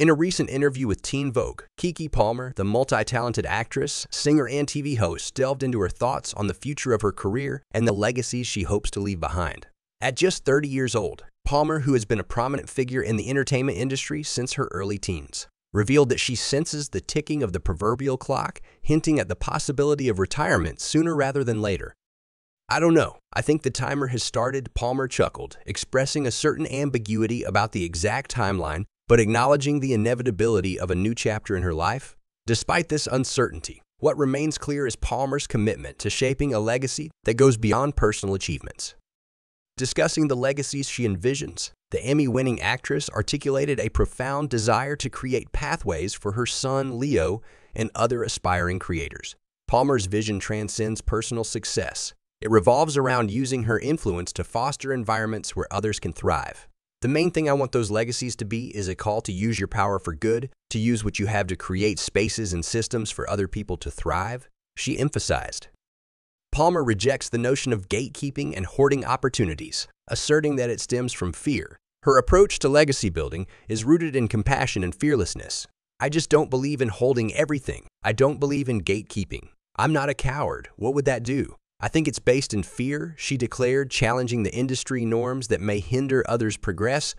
In a recent interview with Teen Vogue, Keke Palmer, the multi-talented actress, singer, and TV host, delved into her thoughts on the future of her career and the legacies she hopes to leave behind. At just 30 years old, Palmer, who has been a prominent figure in the entertainment industry since her early teens, revealed that she senses the ticking of the proverbial clock, hinting at the possibility of retirement sooner rather than later. "I don't know. I think the timer has started," Palmer chuckled, expressing a certain ambiguity about the exact timeline, but acknowledging the inevitability of a new chapter in her life. Despite this uncertainty, what remains clear is Palmer's commitment to shaping a legacy that goes beyond personal achievements. Discussing the legacies she envisions, the Emmy-winning actress articulated a profound desire to create pathways for her son, Leo, and other aspiring creators. Palmer's vision transcends personal success. It revolves around using her influence to foster environments where others can thrive. "The main thing I want those legacies to be is a call to use your power for good, to use what you have to create spaces and systems for other people to thrive," she emphasized. Palmer rejects the notion of gatekeeping and hoarding opportunities, asserting that it stems from fear. Her approach to legacy building is rooted in compassion and fearlessness. "I just don't believe in holding everything. I don't believe in gatekeeping. I'm not a coward. What would that do? I think it's based in fear," she declared, challenging the industry norms that may hinder others progress.